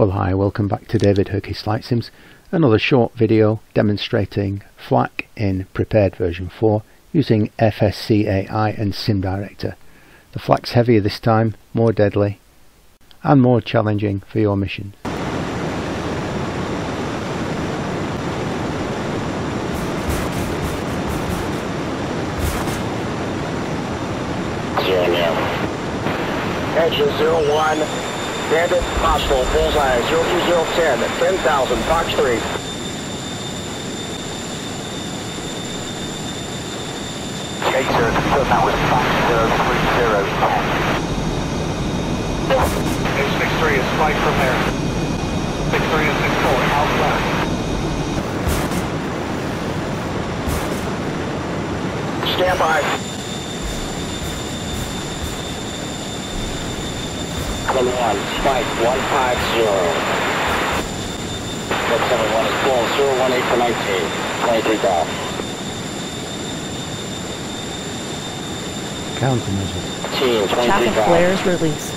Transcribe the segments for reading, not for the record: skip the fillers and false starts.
Well hi, welcome back to David Hookie's Light Sims, another short video demonstrating FLAC in prepared version 4 using FSCAI and SimDirector. The FLAC's heavier this time, more deadly and more challenging for your mission. Engine 01, bandit hostile, bullseye 02010, 10,000, box 3. Jagger, confirm that was box 03010. 863 is flight from there. 63 and 64, outside. Stand by. One, Spike 150. 671 is full, 018 for 19. 23 golf. Countermeasures. Team 23 golf. Traffic flares released.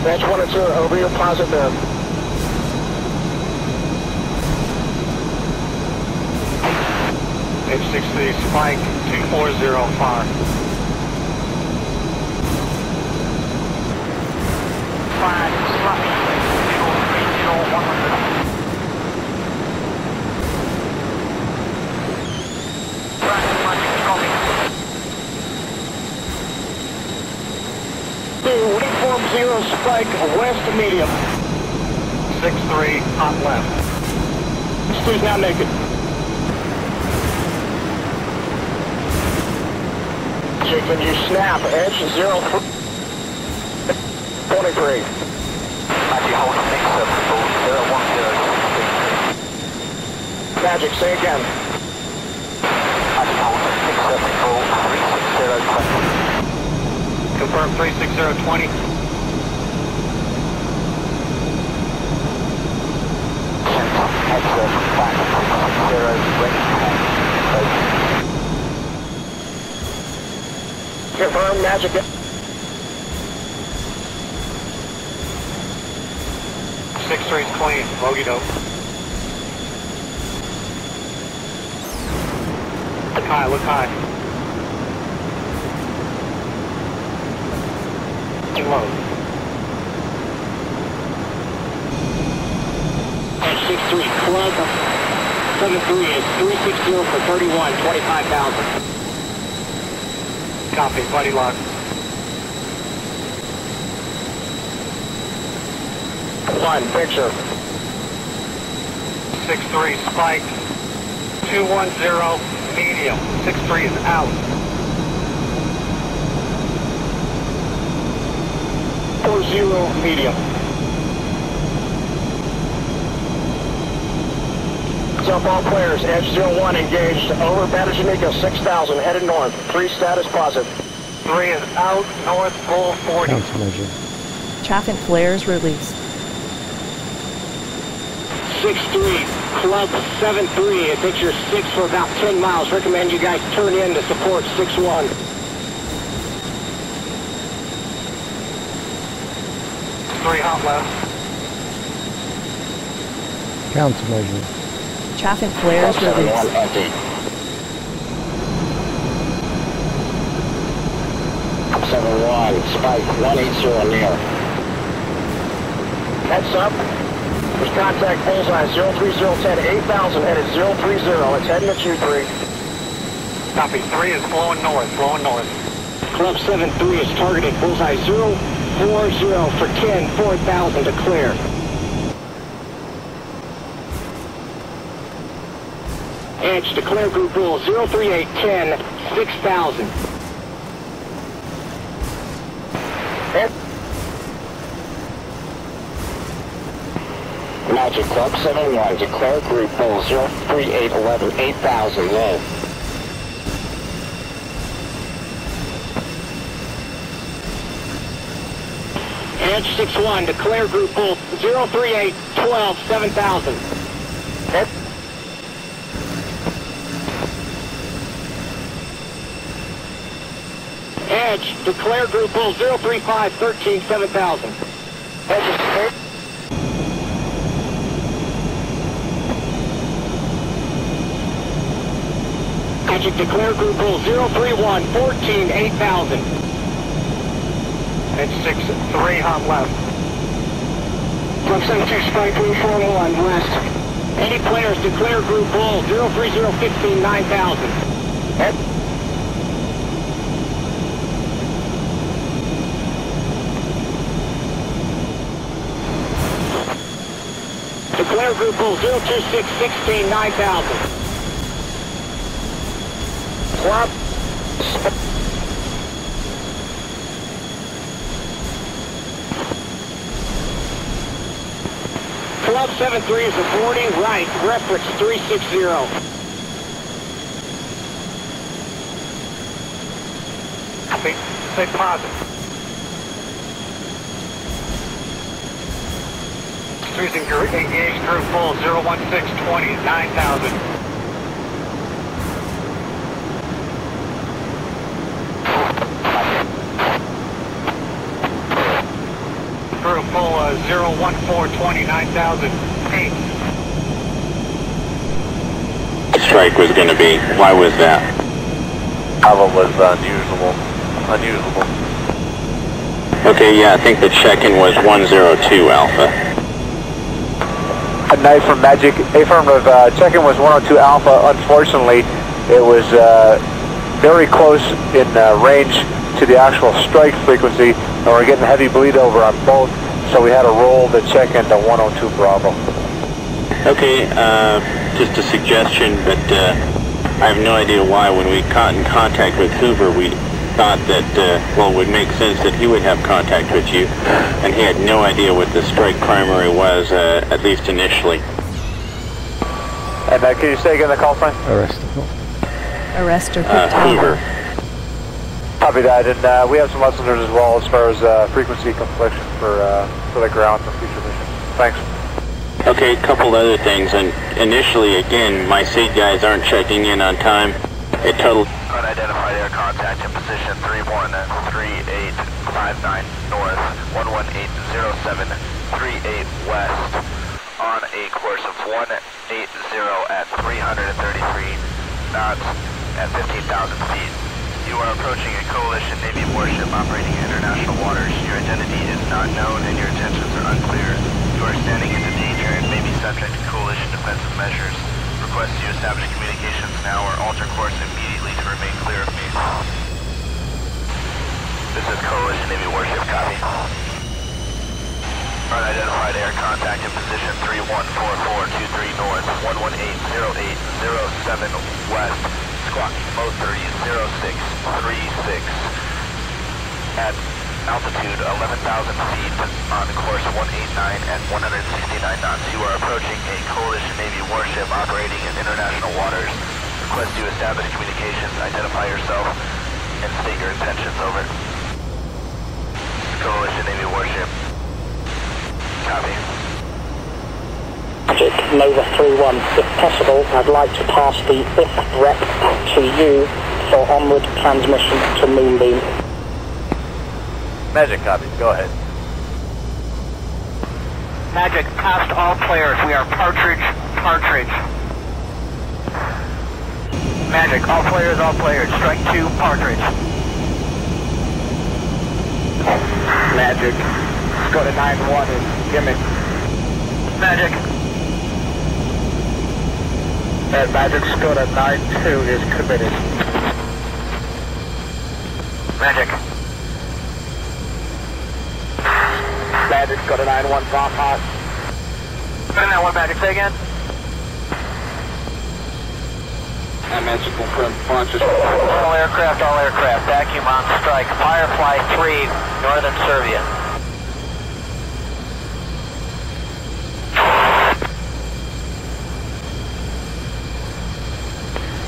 Branch 1 and 2 over your positive. H-63 Spike 240 far. Spike west medium. 63 hot left. Squeeze now naked. Chicken, you snap. Edge 0 23. Magic, hold on. 674 010. Magic, say again. Magic, hold on. 674 360 20. Confirm 360 20. Confirm magic. Six three's clean. Bogey dope. Look high. Look high. Too low. 63 Club 73 is 360 for 31, 25,000. Copy, buddy lock. One, picture. 63 Spike 210 medium. 63 is out. Four 0 medium. Up all players, Edge 01 engaged over Batagimico 6,000, headed north. 3 status positive. 3 is out, north, full 40. Traffic flares released. 63, Club 73, it takes your 6 for about 10 miles. Recommend you guys turn in to support 61. Three hot left. Countermeasure. Traffic flares released. Up 71, Spike 180 near. Heads up. There's contact bullseye 03010, 8000 headed 030. It's heading to 23. Copy, 3 is flowing north, flowing north. Club 73 is targeted bullseye 040 for 10, 4000 to clear. Edge, declare group rule 03810, 6000. Magic Club 71, declare group rule 03811, 8000, low. Edge 61, declare group rule 03812, 7000. Edge, declare group pull 03513, 7000. Magic, declare group rule 031, 14, 8000. At 6-3, hop left. From 72, strike 341, west. Any players, declare group rule 030, 15, 9000. At declare group rule 026, 16, 9000. Club. Club 73 is reporting right, reference 360. Copy. Say positive. Cruising engage group full 01620 is 9000. Group full 01429,008. The strike was going to be. Why was that? Alpha was unusual. Okay, yeah, I think the check-in was 102 Alpha. A night from Magic. Affirmative. Check-in was 102 Alpha. Unfortunately, it was very close in range to the actual strike frequency. And we're getting heavy bleed over on both, so we had to roll the check into 102 Bravo. Okay, just a suggestion, but I have no idea why when we got in contact with Hoover, we thought that, well, it would make sense that he would have contact with you, and he had no idea what the strike primary was, at least initially. And can you say again the call, Frank? Arrest. Arrest or Hoover. Copy that, and we have some listeners as well as far as frequency confliction for the ground for future missions. Thanks. Okay, a couple other things, and initially, again, my seat guys aren't checking in on time. It total unidentified air contact in position 313859 north, 1180738 west, on a course of 180 at 333 knots at 15,000 feet. You are approaching a coalition Navy warship operating in international waters. Your identity is not known and your intentions are unclear. You are standing into danger and may be subject to coalition defensive measures. Request you establish communications now or alter course immediately to remain clear of me. This is coalition Navy warship, copy. Unidentified air contact in position 314423 north, 1180807 west. Squawk mode 300636 at altitude 11,000 feet on course 189 at 169 knots. You are approaching a coalition Navy warship operating in international waters. Request you establish communications, identify yourself, and state your intentions. Over. Coalition Navy warship. Copy. Nova 31, if possible, I'd like to pass the IF rep to you for onward transmission to Moonbeam. Magic, copy. Go ahead. Magic, past all players. We are Partridge, Partridge. Magic, all players, strike two, Partridge. Magic, go to 9-1 and gimmick. Magic. That Magic Scudder 92 is committed. Magic. Magic Scudder 91 drop hot. 9-1 Magic, say again. That Magic will confirm launches. All aircraft, vacuum on strike. Firefly 3, northern Serbia.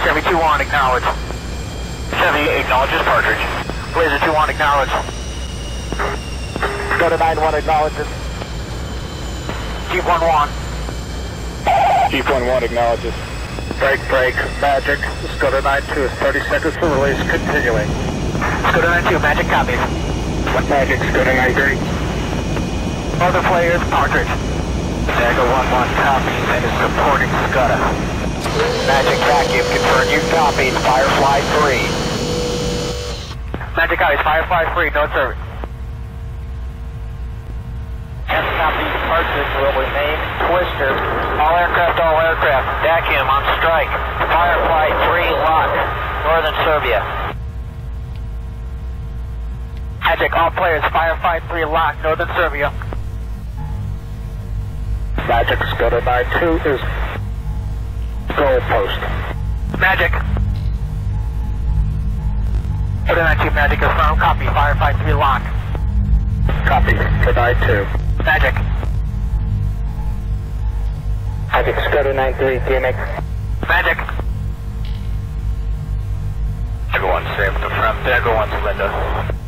Chevy 2-1, acknowledge. Chevy acknowledges Partridge. Laser 2-1, acknowledge. Go to 9-1, acknowledges. Jeep 1-1. Jeep 1-1, acknowledges. Break, break, Magic. Scudder 9-2 is 30 seconds for release, continuing. Scudder 9-2, Magic copies. Magic, Scudder 9-3. Other players, Partridge. Jagger 1-1 copies and is supporting Scudder. Magic Vacuum, confirm you copies, Firefly 3. Magic copies, Firefly 3, no service. Yes, copies, Partridge will remain Twister. All aircraft, Vacuum on strike. Firefly 3, lock. Northern Serbia. Magic, all players, Firefly 3 lock, Northern Serbia. Magic, Scudder 9-2 is goalpost. Magic. Scudder 9-2, Magic is firm, copy, Firefly 3 lock. Copy, Scudder 9-2. Magic. Magic, Scudder 9-3, DMX. Magic. Dagger 1, same, confirm, Dagger 1 to Linda.